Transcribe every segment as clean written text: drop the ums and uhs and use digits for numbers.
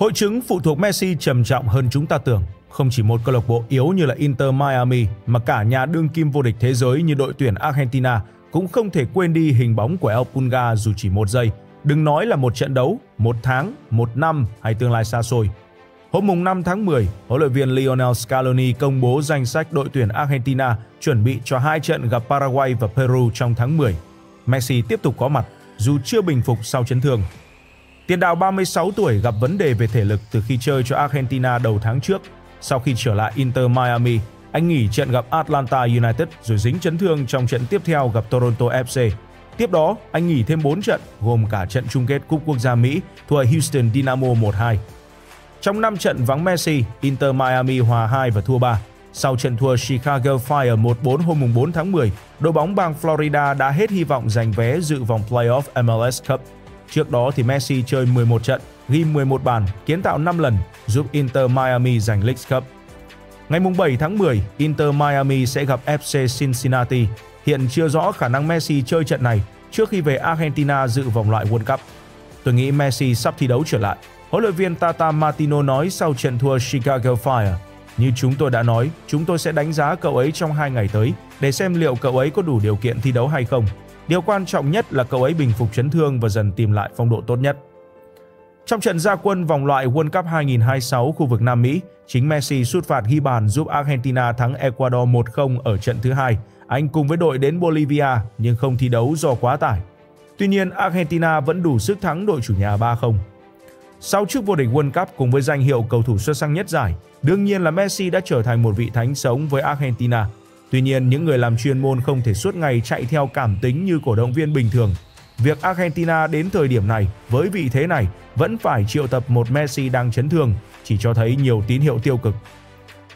Hội chứng phụ thuộc Messi trầm trọng hơn chúng ta tưởng. Không chỉ một câu lạc bộ yếu như là Inter Miami mà cả nhà đương kim vô địch thế giới như đội tuyển Argentina cũng không thể quên đi hình bóng của El Pulga dù chỉ một giây. Đừng nói là một trận đấu, một tháng, một năm hay tương lai xa xôi. Hôm mùng 5 tháng 10, huấn luyện viên Lionel Scaloni công bố danh sách đội tuyển Argentina chuẩn bị cho hai trận gặp Paraguay và Peru trong tháng 10. Messi tiếp tục có mặt dù chưa bình phục sau chấn thương. Tiền đạo 36 tuổi gặp vấn đề về thể lực từ khi chơi cho Argentina đầu tháng trước. Sau khi trở lại Inter Miami, anh nghỉ trận gặp Atlanta United rồi dính chấn thương trong trận tiếp theo gặp Toronto FC. Tiếp đó, anh nghỉ thêm 4 trận, gồm cả trận chung kết Cúp Quốc gia Mỹ thua Houston Dynamo 1-2. Trong 5 trận vắng Messi, Inter Miami hòa 2 và thua 3. Sau trận thua Chicago Fire 1-4 hôm mùng 4 tháng 10, đội bóng bang Florida đã hết hy vọng giành vé dự vòng playoff MLS Cup. Trước đó thì Messi chơi 11 trận, ghi 11 bàn, kiến tạo 5 lần, giúp Inter Miami giành Leagues Cup. Ngày mùng 7 tháng 10, Inter Miami sẽ gặp FC Cincinnati. Hiện chưa rõ khả năng Messi chơi trận này trước khi về Argentina dự vòng loại World Cup. Tôi nghĩ Messi sắp thi đấu trở lại, huấn luyện viên Tata Martino nói sau trận thua Chicago Fire. Như chúng tôi đã nói, chúng tôi sẽ đánh giá cậu ấy trong 2 ngày tới để xem liệu cậu ấy có đủ điều kiện thi đấu hay không. Điều quan trọng nhất là cậu ấy bình phục chấn thương và dần tìm lại phong độ tốt nhất. Trong trận ra quân vòng loại World Cup 2026 khu vực Nam Mỹ, chính Messi sút phạt ghi bàn giúp Argentina thắng Ecuador 1-0 ở trận thứ hai. Anh cùng với đội đến Bolivia nhưng không thi đấu do quá tải. Tuy nhiên, Argentina vẫn đủ sức thắng đội chủ nhà 3-0. Sau chức vô địch World Cup cùng với danh hiệu cầu thủ xuất sắc nhất giải, đương nhiên là Messi đã trở thành một vị thánh sống với Argentina. Tuy nhiên, những người làm chuyên môn không thể suốt ngày chạy theo cảm tính như cổ động viên bình thường. Việc Argentina đến thời điểm này, với vị thế này, vẫn phải triệu tập một Messi đang chấn thương, chỉ cho thấy nhiều tín hiệu tiêu cực.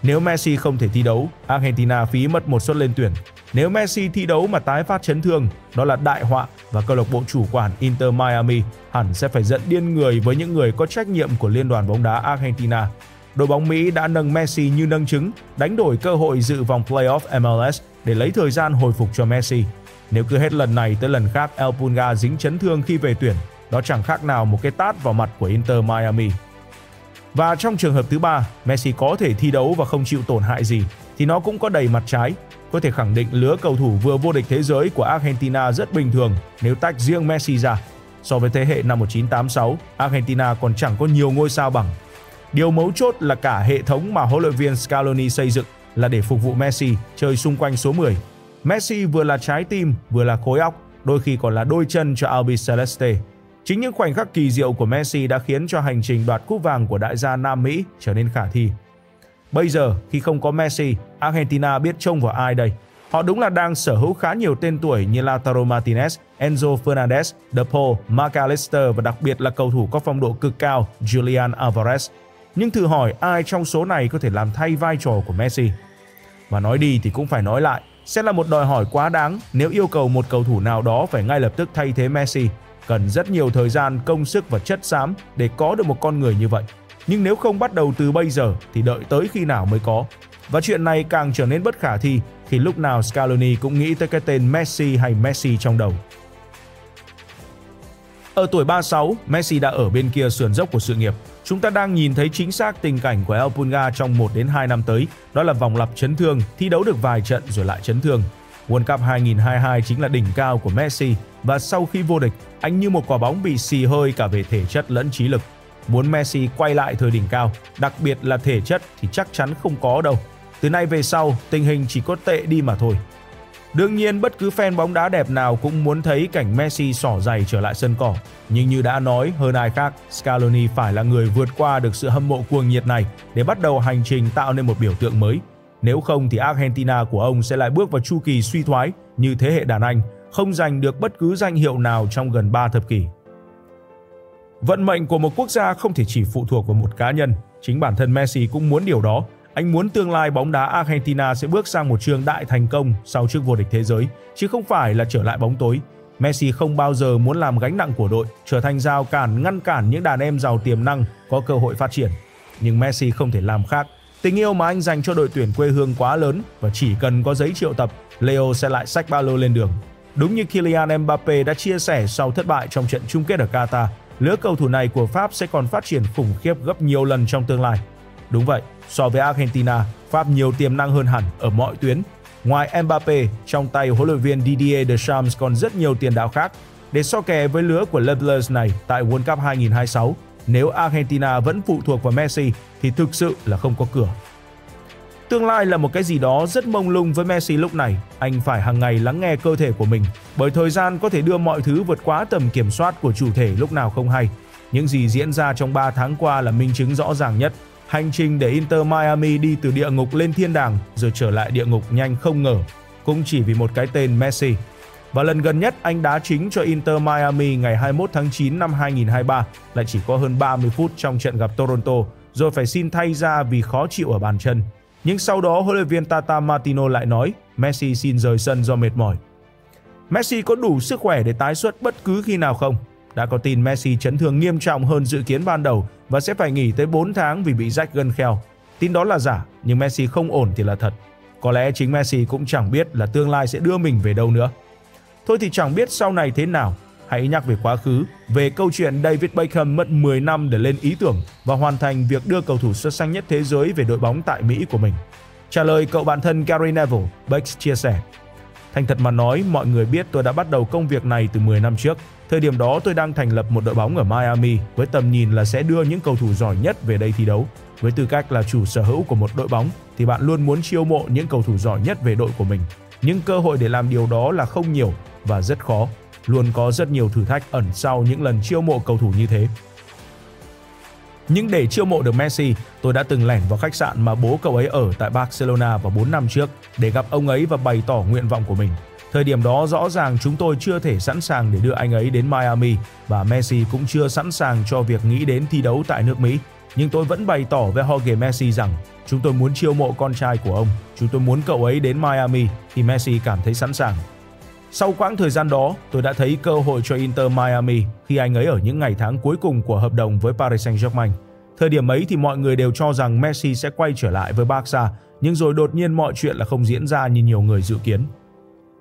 Nếu Messi không thể thi đấu, Argentina phí mất một suất lên tuyển. Nếu Messi thi đấu mà tái phát chấn thương, đó là đại họa và câu lạc bộ chủ quản Inter Miami hẳn sẽ phải giận điên người với những người có trách nhiệm của Liên đoàn bóng đá Argentina. Đội bóng Mỹ đã nâng Messi như nâng trứng, đánh đổi cơ hội dự vòng playoff MLS để lấy thời gian hồi phục cho Messi. Nếu cứ hết lần này tới lần khác El Pulga dính chấn thương khi về tuyển, đó chẳng khác nào một cái tát vào mặt của Inter Miami. Và trong trường hợp thứ ba, Messi có thể thi đấu và không chịu tổn hại gì, thì nó cũng có đầy mặt trái. Có thể khẳng định lứa cầu thủ vừa vô địch thế giới của Argentina rất bình thường nếu tách riêng Messi ra. So với thế hệ năm 1986, Argentina còn chẳng có nhiều ngôi sao bằng. Điều mấu chốt là cả hệ thống mà huấn luyện viên Scaloni xây dựng là để phục vụ Messi chơi xung quanh số 10. Messi vừa là trái tim, vừa là khối óc, đôi khi còn là đôi chân cho Albi Celeste. Chính những khoảnh khắc kỳ diệu của Messi đã khiến cho hành trình đoạt cúp vàng của đại gia Nam Mỹ trở nên khả thi. Bây giờ, khi không có Messi, Argentina biết trông vào ai đây? Họ đúng là đang sở hữu khá nhiều tên tuổi như Lautaro Martinez, Enzo Fernandez, De Paul, Mac Allister và đặc biệt là cầu thủ có phong độ cực cao Julian Alvarez. Nhưng thử hỏi ai trong số này có thể làm thay vai trò của Messi? Và nói đi thì cũng phải nói lại, sẽ là một đòi hỏi quá đáng nếu yêu cầu một cầu thủ nào đó phải ngay lập tức thay thế Messi. Cần rất nhiều thời gian, công sức và chất xám để có được một con người như vậy. Nhưng nếu không bắt đầu từ bây giờ thì đợi tới khi nào mới có? Và chuyện này càng trở nên bất khả thi khi lúc nào Scaloni cũng nghĩ tới cái tên Messi hay Messi trong đầu. Ở tuổi 36, Messi đã ở bên kia sườn dốc của sự nghiệp. Chúng ta đang nhìn thấy chính xác tình cảnh của El Pulga trong 1 đến 2 năm tới, đó là vòng lặp chấn thương, thi đấu được vài trận rồi lại chấn thương. World Cup 2022 chính là đỉnh cao của Messi và sau khi vô địch, anh như một quả bóng bị xì hơi cả về thể chất lẫn trí lực. Muốn Messi quay lại thời đỉnh cao, đặc biệt là thể chất thì chắc chắn không có đâu. Từ nay về sau, tình hình chỉ có tệ đi mà thôi. Đương nhiên, bất cứ fan bóng đá đẹp nào cũng muốn thấy cảnh Messi xỏ giày trở lại sân cỏ. Nhưng như đã nói, hơn ai khác, Scaloni phải là người vượt qua được sự hâm mộ cuồng nhiệt này để bắt đầu hành trình tạo nên một biểu tượng mới. Nếu không thì Argentina của ông sẽ lại bước vào chu kỳ suy thoái như thế hệ đàn anh, không giành được bất cứ danh hiệu nào trong gần 3 thập kỷ. Vận mệnh của một quốc gia không thể chỉ phụ thuộc vào một cá nhân. Chính bản thân Messi cũng muốn điều đó. Anh muốn tương lai bóng đá Argentina sẽ bước sang một chương đại thành công sau chức vô địch thế giới, chứ không phải là trở lại bóng tối. Messi không bao giờ muốn làm gánh nặng của đội, trở thành rào cản ngăn cản những đàn em giàu tiềm năng có cơ hội phát triển. Nhưng Messi không thể làm khác. Tình yêu mà anh dành cho đội tuyển quê hương quá lớn và chỉ cần có giấy triệu tập, Leo sẽ lại xách ba lô lên đường. Đúng như Kylian Mbappé đã chia sẻ sau thất bại trong trận chung kết ở Qatar, lứa cầu thủ này của Pháp sẽ còn phát triển khủng khiếp gấp nhiều lần trong tương lai. Đúng vậy, so với Argentina, Pháp nhiều tiềm năng hơn hẳn ở mọi tuyến. Ngoài Mbappé, trong tay huấn luyện viên Didier Deschamps còn rất nhiều tiền đạo khác. Để so kè với lứa của Le Bleu này tại World Cup 2026, nếu Argentina vẫn phụ thuộc vào Messi thì thực sự là không có cửa. Tương lai là một cái gì đó rất mông lung với Messi lúc này. Anh phải hàng ngày lắng nghe cơ thể của mình, bởi thời gian có thể đưa mọi thứ vượt quá tầm kiểm soát của chủ thể lúc nào không hay. Những gì diễn ra trong 3 tháng qua là minh chứng rõ ràng nhất. Hành trình để Inter Miami đi từ địa ngục lên thiên đàng rồi trở lại địa ngục nhanh không ngờ, cũng chỉ vì một cái tên Messi. Và lần gần nhất anh đá chính cho Inter Miami ngày 21 tháng 9 năm 2023 lại chỉ có hơn 30 phút trong trận gặp Toronto, rồi phải xin thay ra vì khó chịu ở bàn chân. Nhưng sau đó huấn luyện viên Tata Martino lại nói Messi xin rời sân do mệt mỏi. Messi có đủ sức khỏe để tái xuất bất cứ khi nào không? Đã có tin Messi chấn thương nghiêm trọng hơn dự kiến ban đầu và sẽ phải nghỉ tới 4 tháng vì bị rách gân kheo. Tin đó là giả, nhưng Messi không ổn thì là thật. Có lẽ chính Messi cũng chẳng biết là tương lai sẽ đưa mình về đâu nữa. Thôi thì chẳng biết sau này thế nào. Hãy nhắc về quá khứ, về câu chuyện David Beckham mất 10 năm để lên ý tưởng và hoàn thành việc đưa cầu thủ xuất sắc nhất thế giới về đội bóng tại Mỹ của mình. Trả lời cậu bạn thân Gary Neville, Beck chia sẻ: Thành thật mà nói, mọi người biết tôi đã bắt đầu công việc này từ 10 năm trước. Thời điểm đó tôi đang thành lập một đội bóng ở Miami với tầm nhìn là sẽ đưa những cầu thủ giỏi nhất về đây thi đấu. Với tư cách là chủ sở hữu của một đội bóng thì bạn luôn muốn chiêu mộ những cầu thủ giỏi nhất về đội của mình. Nhưng cơ hội để làm điều đó là không nhiều và rất khó. Luôn có rất nhiều thử thách ẩn sau những lần chiêu mộ cầu thủ như thế. Nhưng để chiêu mộ được Messi, tôi đã từng lẻn vào khách sạn mà bố cậu ấy ở tại Barcelona vào 4 năm trước để gặp ông ấy và bày tỏ nguyện vọng của mình. Thời điểm đó rõ ràng chúng tôi chưa thể sẵn sàng để đưa anh ấy đến Miami và Messi cũng chưa sẵn sàng cho việc nghĩ đến thi đấu tại nước Mỹ. Nhưng tôi vẫn bày tỏ với Jorge Messi rằng chúng tôi muốn chiêu mộ con trai của ông, chúng tôi muốn cậu ấy đến Miami thì Messi cảm thấy sẵn sàng. Sau quãng thời gian đó, tôi đã thấy cơ hội cho Inter Miami khi anh ấy ở những ngày tháng cuối cùng của hợp đồng với Paris Saint-Germain. Thời điểm ấy thì mọi người đều cho rằng Messi sẽ quay trở lại với Barca, nhưng rồi đột nhiên mọi chuyện là không diễn ra như nhiều người dự kiến.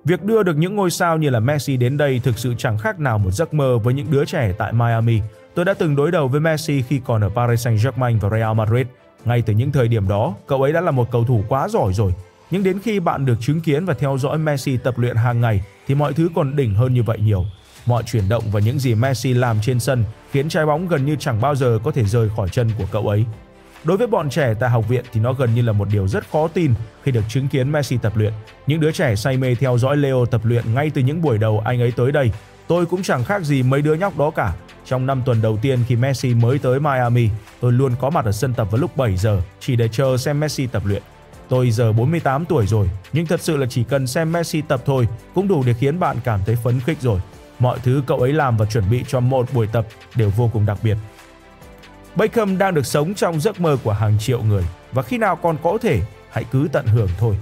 Việc đưa được những ngôi sao như là Messi đến đây thực sự chẳng khác nào một giấc mơ với những đứa trẻ tại Miami. Tôi đã từng đối đầu với Messi khi còn ở Paris Saint-Germain và Real Madrid. Ngay từ những thời điểm đó, cậu ấy đã là một cầu thủ quá giỏi rồi. Nhưng đến khi bạn được chứng kiến và theo dõi Messi tập luyện hàng ngày thì mọi thứ còn đỉnh hơn như vậy nhiều. Mọi chuyển động và những gì Messi làm trên sân khiến trái bóng gần như chẳng bao giờ có thể rời khỏi chân của cậu ấy. Đối với bọn trẻ tại học viện thì nó gần như là một điều rất khó tin khi được chứng kiến Messi tập luyện. Những đứa trẻ say mê theo dõi Leo tập luyện ngay từ những buổi đầu anh ấy tới đây. Tôi cũng chẳng khác gì mấy đứa nhóc đó cả. Trong 5 tuần đầu tiên khi Messi mới tới Miami, tôi luôn có mặt ở sân tập vào lúc 7 giờ chỉ để chờ xem Messi tập luyện. Tôi giờ 48 tuổi rồi, nhưng thật sự là chỉ cần xem Messi tập thôi cũng đủ để khiến bạn cảm thấy phấn khích rồi. Mọi thứ cậu ấy làm và chuẩn bị cho một buổi tập đều vô cùng đặc biệt. Beckham đang được sống trong giấc mơ của hàng triệu người, và khi nào còn có thể, hãy cứ tận hưởng thôi.